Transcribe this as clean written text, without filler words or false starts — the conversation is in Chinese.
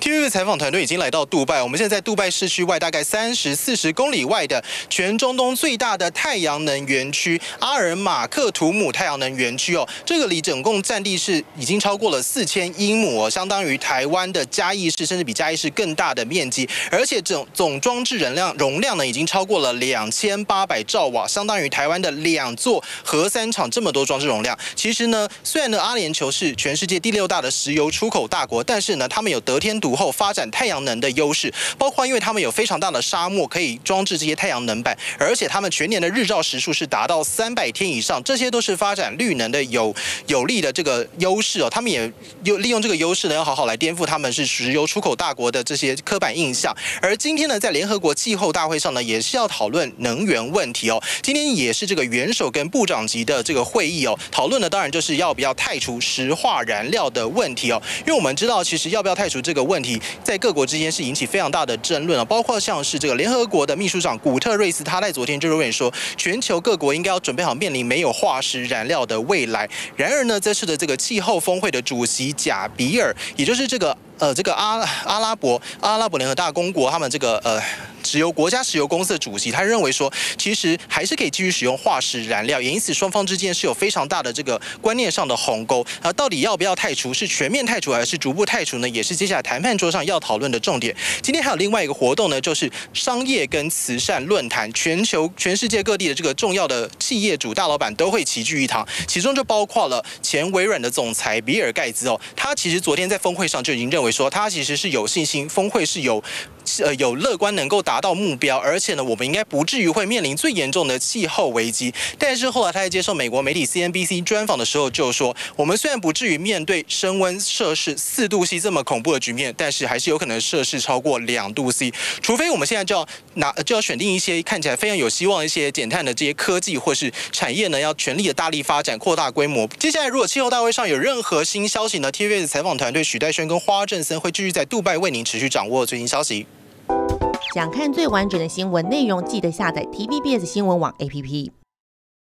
TVB 采访团队已经来到杜拜，我们现在在杜拜市区外大概40公里外的全中东最大的太阳能园区阿尔马克图姆太阳能园区哦，这个里整共占地是已经超过了4000英亩哦，相当于台湾的嘉义市，甚至比嘉义市更大的面积，而且总装置容量呢已经超过了2800兆瓦，相当于台湾的2座核3厂这么多装置容量。其实呢，虽然呢阿联酋是全世界第6大的石油出口大国，但是呢他们有得天独厚发展太阳能的优势，包括因为他们有非常大的沙漠可以装置这些太阳能板，而且他们全年的日照时数是达到300天以上，这些都是发展绿能的有利的这个优势哦。他们也利用这个优势呢，要好好来颠覆他们是石油出口大国的这些刻板印象。而今天呢，在联合国气候大会上呢，也是要讨论能源问题哦。今天也是这个元首跟部长级的这个会议哦，讨论的当然就是要不要汰除石化燃料的问题哦。因为我们知道，其实要不要汰除这个问题，在各国之间是引起非常大的争论啊，包括像是这个联合国的秘书长古特瑞斯，他在昨天就认为说，全球各国应该要准备好面临没有化石燃料的未来。然而呢，这次的这个气候峰会的主席贾比尔，也就是这个阿拉伯联合大公国他们这个石油公司的主席，他认为说，其实还是可以继续使用化石燃料，也因此双方之间是有非常大的这个观念上的鸿沟。啊，到底要不要汰除，是全面汰除还是逐步汰除呢？也是接下来谈判桌上要讨论的重点。今天还有另外一个活动呢，就是商业跟慈善论坛，全世界各地的这个重要的企业主大老板都会齐聚一堂，其中就包括了前微软的总裁比尔盖茨哦，他其实昨天在峰会上就已经认为说，他其实是有信心，峰会是有乐观能够达到目标，而且呢，我们应该不至于会面临最严重的气候危机。但是后来他在接受美国媒体 CNBC 专访的时候就说，我们虽然不至于面对升温摄氏4°C 这么恐怖的局面，但是还是有可能摄氏超过2°C， 除非我们现在就要选定一些看起来非常有希望的一些减碳的这些科技或是产业呢，要全力的大力发展，扩大规模。接下来如果气候大会上有任何新消息呢， TVBS 采访团队许代轩跟花振森会继续在杜拜为您持续掌握最新消息。想看最完整的新闻内容，记得下载 TVBS 新闻网 APP。